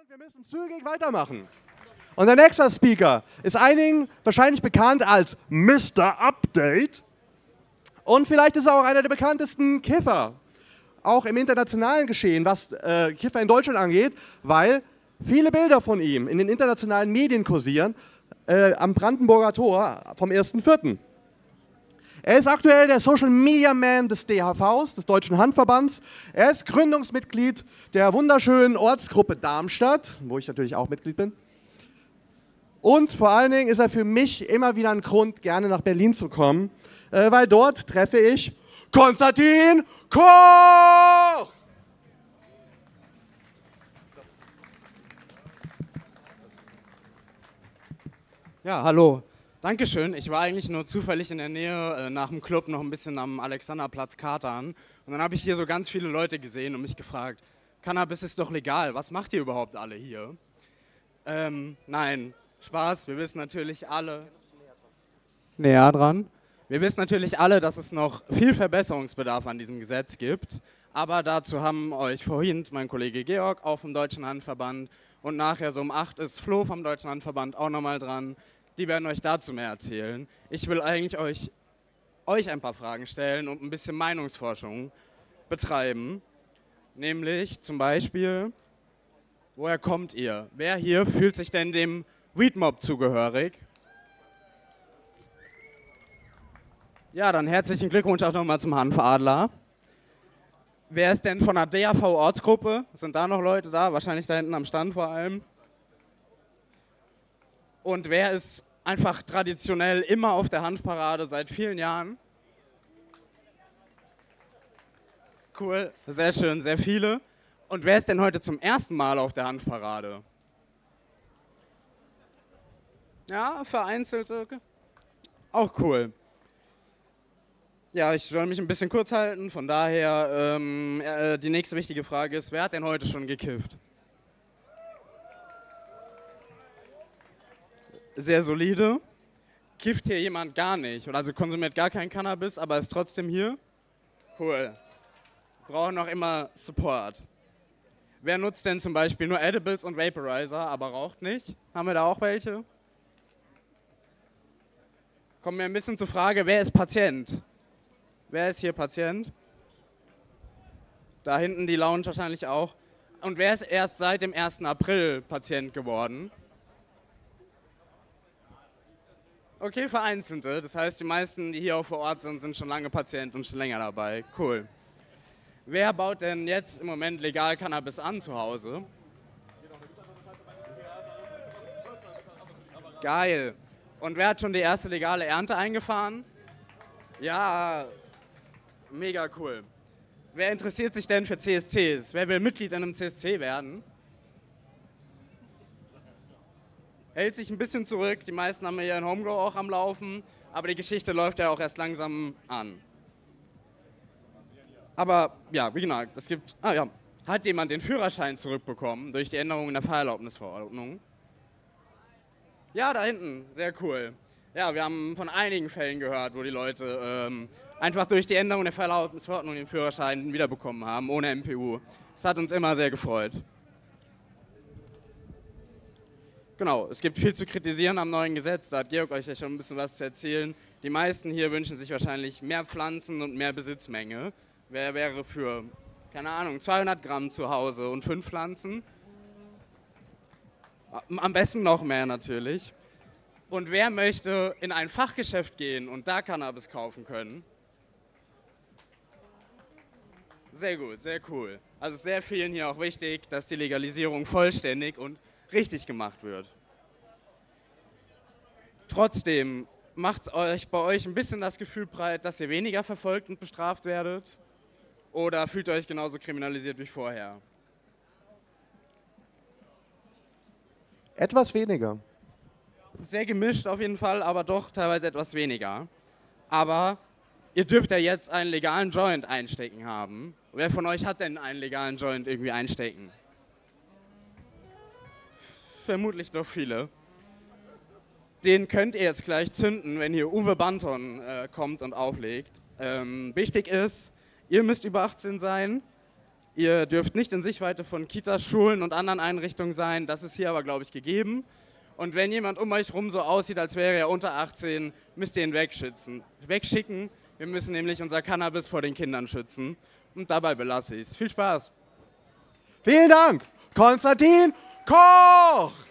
und wir müssen zügig weitermachen. Unser nächster Speaker ist einigen wahrscheinlich bekannt als Mr. Update. Und vielleicht ist er auch einer der bekanntesten Kiffer, auch im internationalen Geschehen, was Kiffer in Deutschland angeht, weil viele Bilder von ihm in den internationalen Medien kursieren, am Brandenburger Tor vom 1.4. Er ist aktuell der Social Media Man des DHVs, des Deutschen Hanfverbands. Er ist Gründungsmitglied der wunderschönen Ortsgruppe Darmstadt, wo ich natürlich auch Mitglied bin. Und vor allen Dingen ist er für mich immer wieder ein Grund, gerne nach Berlin zu kommen, weil dort treffe ich Konstantin Koch! Ja, hallo. Dankeschön. Ich war eigentlich nur zufällig in der Nähe nach dem Club noch ein bisschen am Alexanderplatz katern. Und dann habe ich hier so ganz viele Leute gesehen und mich gefragt, Cannabis ist doch legal, was macht ihr überhaupt alle hier? Nein, Spaß, wir wissen natürlich alle... Näher dran. Wir wissen natürlich alle, dass es noch viel Verbesserungsbedarf an diesem Gesetz gibt, aber dazu haben euch vorhin mein Kollege Georg auch vom Deutschen Hanfverband und nachher so um 8 ist Flo vom Deutschen Hanfverband auch nochmal dran. Die werden euch dazu mehr erzählen. Ich will eigentlich euch ein paar Fragen stellen und ein bisschen Meinungsforschung betreiben. Nämlich zum Beispiel, woher kommt ihr? Wer hier fühlt sich denn dem Weedmob zugehörig? Ja, dann herzlichen Glückwunsch auch nochmal zum Hanfadler. Wer ist denn von der DAV-Ortsgruppe? Sind da noch Leute da? Wahrscheinlich da hinten am Stand vor allem. Und wer ist einfach traditionell immer auf der Hanfparade seit vielen Jahren? Cool, sehr schön, sehr viele. Und wer ist denn heute zum ersten Mal auf der Hanfparade? Ja, vereinzelte, auch cool. Ja, ich soll mich ein bisschen kurz halten, von daher, die nächste wichtige Frage ist, wer hat denn heute schon gekifft? Sehr solide. Kifft hier jemand gar nicht, also konsumiert gar kein Cannabis, aber ist trotzdem hier? Cool. Brauchen noch immer Support. Wer nutzt denn zum Beispiel nur Edibles und Vaporizer, aber raucht nicht? Haben wir da auch welche? Kommen wir ein bisschen zur Frage, wer ist Patient? Wer ist hier Patient? Da hinten die Lounge wahrscheinlich auch. Und wer ist erst seit dem 1. April Patient geworden? Okay, Vereinzelte. Das heißt, die meisten, die hier auch vor Ort sind, sind schon lange Patient und schon länger dabei. Cool. Wer baut denn jetzt im Moment legal Cannabis an zu Hause? Geil. Und wer hat schon die erste legale Ernte eingefahren? Ja, mega cool. Wer interessiert sich denn für CSCs? Wer will Mitglied in einem CSC werden? Hält sich ein bisschen zurück. Die meisten haben hier in Homegrow auch am Laufen. Aber die Geschichte läuft ja auch erst langsam an. Aber ja, wie genau, es gibt... Ah ja, hat jemand den Führerschein zurückbekommen durch die Änderung in der Fahrerlaubnisverordnung? Ja, da hinten. Sehr cool. Ja, wir haben von einigen Fällen gehört, wo die Leute einfach durch die Änderung der Fahrerlaubnisverordnung den Führerschein wiederbekommen haben, ohne MPU. Das hat uns immer sehr gefreut. Genau, es gibt viel zu kritisieren am neuen Gesetz, da hat Georg euch ja schon ein bisschen was zu erzählen. Die meisten hier wünschen sich wahrscheinlich mehr Pflanzen und mehr Besitzmenge. Wer wäre für, keine Ahnung, 200 Gramm zu Hause und 5 Pflanzen? Am besten noch mehr natürlich. Und wer möchte in ein Fachgeschäft gehen und da Cannabis kaufen können? Sehr gut, sehr cool. Also sehr vielen hier auch wichtig, dass die Legalisierung vollständig und richtig gemacht wird. Trotzdem macht euch bei euch ein bisschen das Gefühl breit, dass ihr weniger verfolgt und bestraft werdet? Oder fühlt ihr euch genauso kriminalisiert wie vorher? Etwas weniger. Sehr gemischt auf jeden Fall, aber doch teilweise etwas weniger. Aber ihr dürft ja jetzt einen legalen Joint einstecken haben. Wer von euch hat denn einen legalen Joint irgendwie einstecken? Vermutlich doch viele. Den könnt ihr jetzt gleich zünden, wenn hier Uwe Banton kommt und auflegt. Wichtig ist, ihr müsst über 18 sein. Ihr dürft nicht in Sichtweite von Kitas, Schulen und anderen Einrichtungen sein. Das ist hier aber, glaube ich, gegeben. Und wenn jemand um euch rum so aussieht, als wäre er unter 18, müsst ihr ihn wegschicken. Wir müssen nämlich unser Cannabis vor den Kindern schützen. Und dabei belasse ich es. Viel Spaß! Vielen Dank, Konstantin Koch!